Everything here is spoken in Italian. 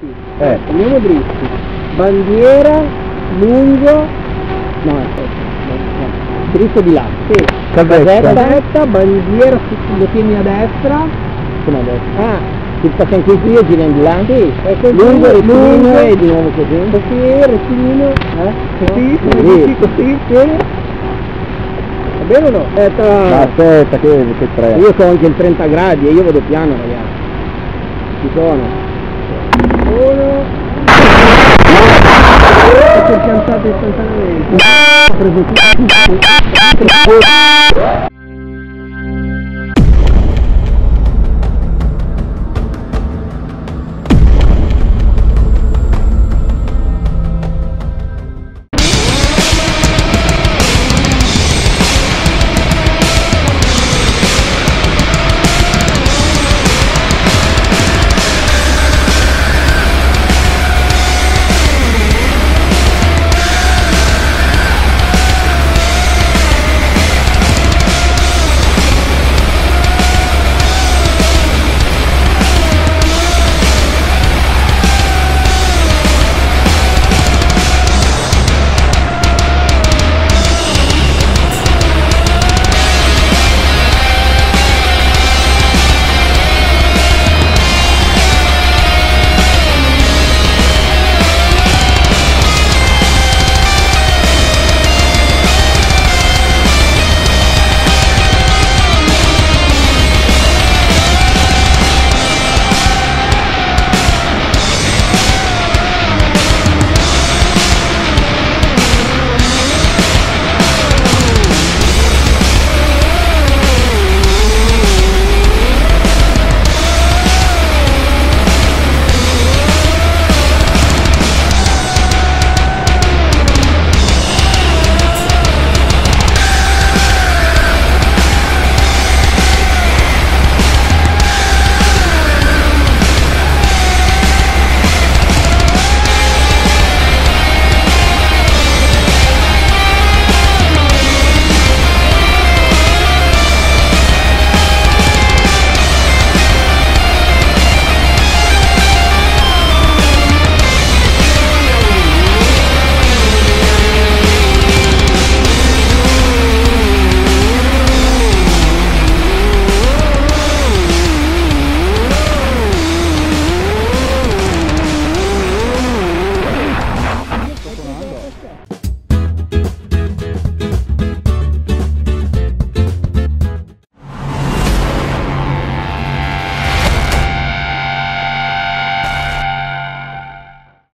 dritti, andiamo dritti, bandiera, lungo, no, dritto di là, sì, casetta, bandiera, lo tieni a destra, come a destra, ti facciamo così e giriamo di là, sì, così, lungo, rettilineo e di nuovo così, rettilineo, così, sì. Vero o no? Aspetta che tre. Io so anche il 30 gradi e io vado piano, ragazzi. Ci sono. Uno. Si è piantato istantaneamente. Ho preso tutto.